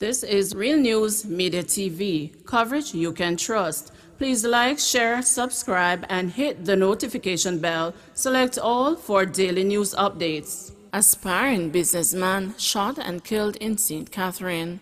This is Real News Media TV, coverage you can trust. Please like, share, subscribe, and hit the notification bell. Select all for daily news updates. Aspiring businessman shot and killed in St. Catherine.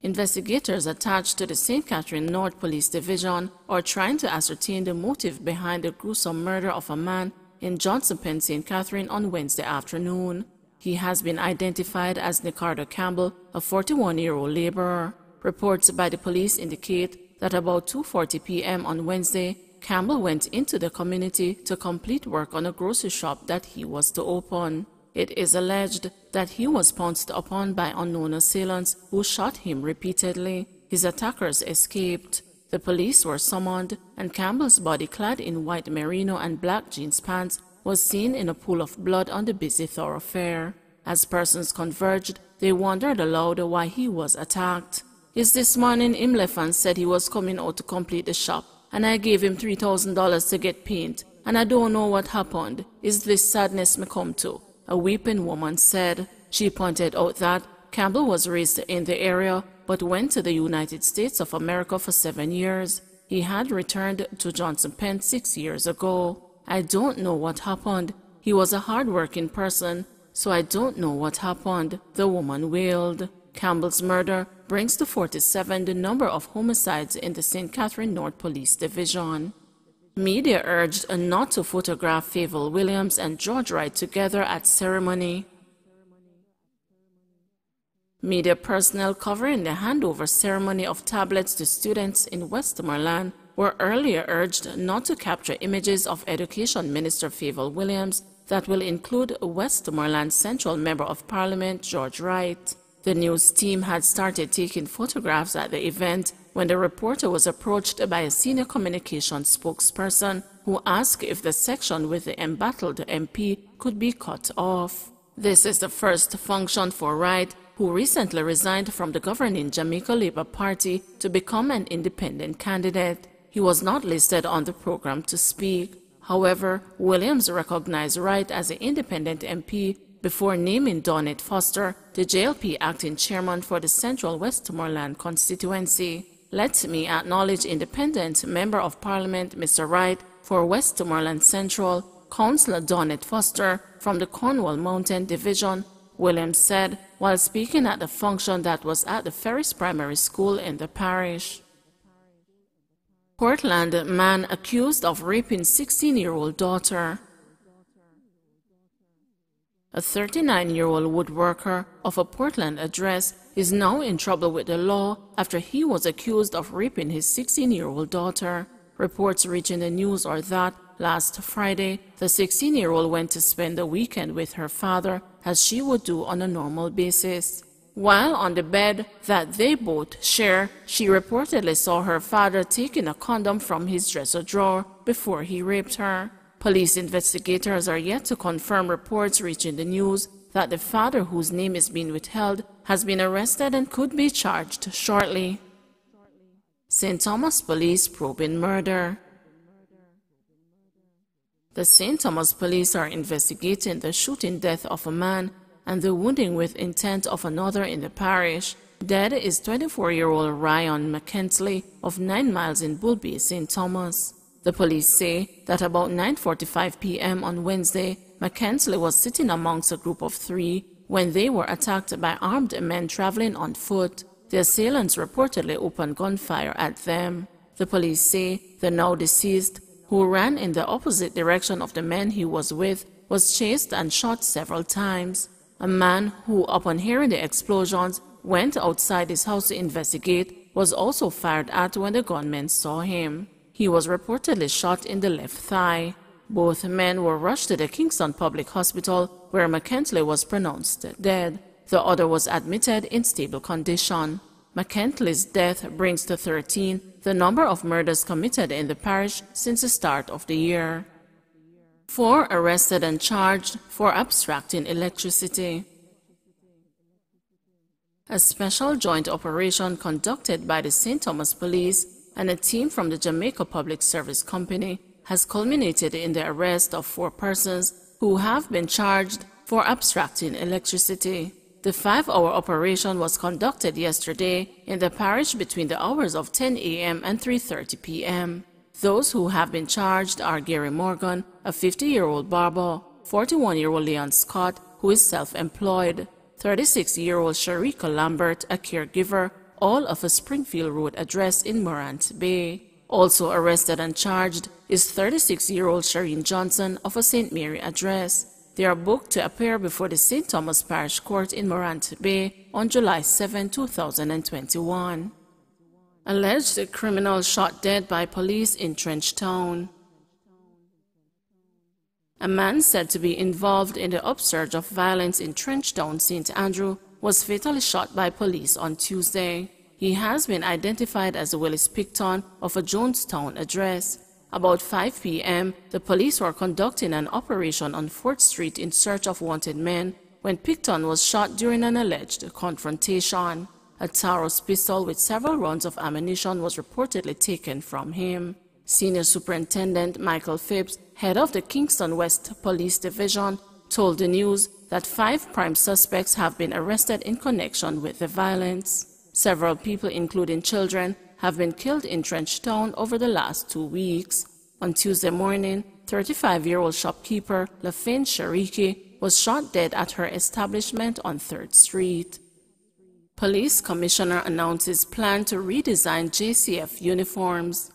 Investigators attached to the St. Catherine North Police Division are trying to ascertain the motive behind the gruesome murder of a man in Johnson Pen, St. Catherine on Wednesday afternoon. He has been identified as Nicardo Campbell, a 41-year-old laborer. Reports by the police indicate that about 2:40 p.m. on Wednesday, Campbell went into the community to complete work on a grocery shop that he was to open. It is alleged that he was pounced upon by unknown assailants who shot him repeatedly. His attackers escaped. The police were summoned, and Campbell's body, clad in white merino and black jeans pants, was seen in a pool of blood on the busy thoroughfare. As persons converged, they wondered aloud why he was attacked. "It's this morning Imlefan said he was coming out to complete the shop, and I gave him $3,000 to get paint, and I don't know what happened. Is this sadness me come to?" a weeping woman said. She pointed out that Campbell was raised in the area, but went to the United States of America for 7 years. He had returned to Johnson Pen 6 years ago. "I don't know what happened. He was a hard-working person, so I don't know what happened," the woman wailed. Campbell's murder brings to 47 the number of homicides in the St. Catherine North Police Division. Media urged not to photograph Fayval Williams and George Wright together at ceremony. Media personnel covering the handover ceremony of tablets to students in Westmoreland were earlier urged not to capture images of Education Minister Fayval Williams that will include Westmoreland Central Member of Parliament George Wright. The news team had started taking photographs at the event when the reporter was approached by a senior communications spokesperson who asked if the section with the embattled MP could be cut off. This is the first function for Wright, who recently resigned from the governing Jamaica Labour Party to become an independent candidate. He was not listed on the program to speak. However, Williams recognized Wright as an independent MP before naming Donette Foster, the JLP acting chairman for the Central Westmoreland constituency. "Let me acknowledge independent Member of Parliament Mr. Wright for Westmoreland Central, Councillor Donette Foster from the Cornwall Mountain Division," Williams said while speaking at the function that was at the Ferris Primary School in the parish. Portland man accused of raping 16-year-old daughter. A 39-year-old woodworker of a Portland address is now in trouble with the law after he was accused of raping his 16-year-old daughter. Reports reaching the news are that last Friday, the 16-year-old went to spend the weekend with her father, as she would do on a normal basis. While on the bed that they both share, she reportedly saw her father taking a condom from his dresser drawer before he raped her. Police investigators are yet to confirm reports reaching the news that the father, whose name is being withheld, has been arrested and could be charged shortly. St. Thomas Police probing murder. The St. Thomas Police are investigating the shooting death of a man and the wounding with intent of another in the parish. Dead is 24-year-old Ryan McKensley of 9 miles in Bull Bay, St. Thomas. The police say that about 9:45 p.m. on Wednesday, McKensley was sitting amongst a group of 3 when they were attacked by armed men traveling on foot. The assailants reportedly opened gunfire at them. The police say the now deceased, who ran in the opposite direction of the men he was with, was chased and shot several times. A man who, upon hearing the explosions, went outside his house to investigate was also fired at when the gunmen saw him. He was reportedly shot in the left thigh. Both men were rushed to the Kingston Public Hospital, where McKentley was pronounced dead. The other was admitted in stable condition. McKentley's death brings to 13 the number of murders committed in the parish since the start of the year. 4 arrested and charged for abstracting electricity. A special joint operation conducted by the St. Thomas Police and a team from the Jamaica Public Service Company has culminated in the arrest of 4 persons who have been charged for abstracting electricity. The 5-hour operation was conducted yesterday in the parish between the hours of 10 a.m. and 3:30 p.m. Those who have been charged are Gary Morgan, a 50-year-old barber, 41-year-old Leon Scott, who is self-employed, 36-year-old Sharika Lambert, a caregiver, all of a Springfield Road address in Morant Bay. Also arrested and charged is 36-year-old Shireen Johnson of a St. Mary address. They are booked to appear before the St. Thomas Parish Court in Morant Bay on July 7, 2021. Alleged criminal shot dead by police in Trenchtown. A man said to be involved in the upsurge of violence in Trenchtown, St. Andrew, was fatally shot by police on Tuesday. He has been identified as Willis Pickton of a Jonestown address. About 5 p.m., the police were conducting an operation on 4th Street in search of wanted men when Pickton was shot during an alleged confrontation. A Taurus pistol with several rounds of ammunition was reportedly taken from him. Senior Superintendent Michael Phipps, head of the Kingston West Police Division, told the news that 5 prime suspects have been arrested in connection with the violence. Several people, including children, have been killed in Trenchtown over the last 2 weeks. On Tuesday morning, 35-year-old shopkeeper Lafayne Shariki was shot dead at her establishment on 3rd Street. Police Commissioner announces plan to redesign JCF uniforms.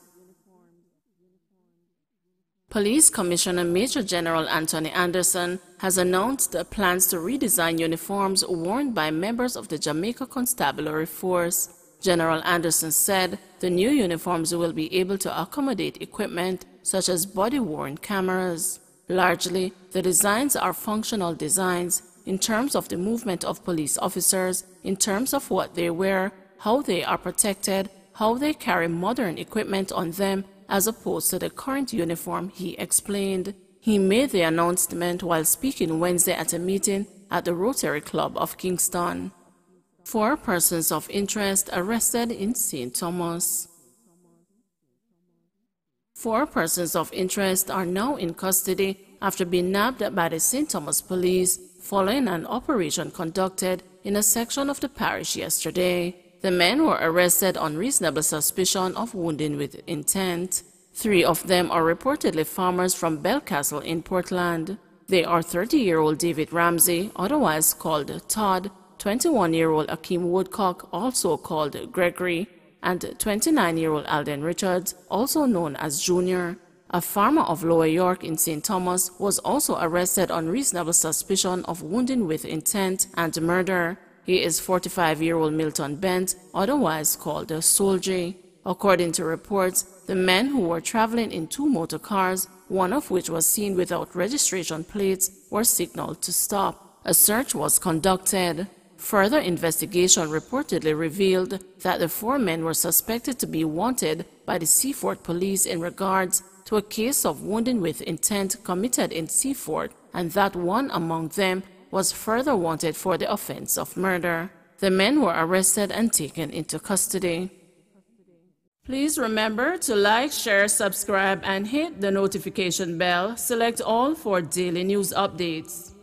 Police Commissioner Major General Anthony Anderson has announced plans to redesign uniforms worn by members of the Jamaica Constabulary Force. General Anderson said the new uniforms will be able to accommodate equipment such as body-worn cameras. Largely, the designs are functional designs in terms of the movement of police officers, in terms of what they wear, how they are protected, how they carry modern equipment on them, as opposed to the current uniform, he explained. He made the announcement while speaking Wednesday at a meeting at the Rotary Club of Kingston. 4 persons of interest arrested in St. Thomas. 4 persons of interest are now in custody after being nabbed by the St. Thomas police following an operation conducted in a section of the parish yesterday. The men were arrested on reasonable suspicion of wounding with intent. 3 of them are reportedly farmers from Belcastle in Portland. They are 30-year-old David Ramsey, otherwise called Todd, 21-year-old Akeem Woodcock, also called Gregory, and 29-year-old Alden Richards, also known as Junior. A farmer of Lower York in St. Thomas was also arrested on reasonable suspicion of wounding with intent and murder. He is 45-year-old Milton Bent, otherwise called Soldier. According to reports, the men who were traveling in 2 motor cars, one of which was seen without registration plates, were signaled to stop. A search was conducted. Further investigation reportedly revealed that the 4 men were suspected to be wanted by the Seaford police in regards to a case of wounding with intent committed in Seaford, and that one among them was further wanted for the offense of murder. The men were arrested and taken into custody. Please remember to like, share, subscribe, and hit the notification bell. Select all for daily news updates.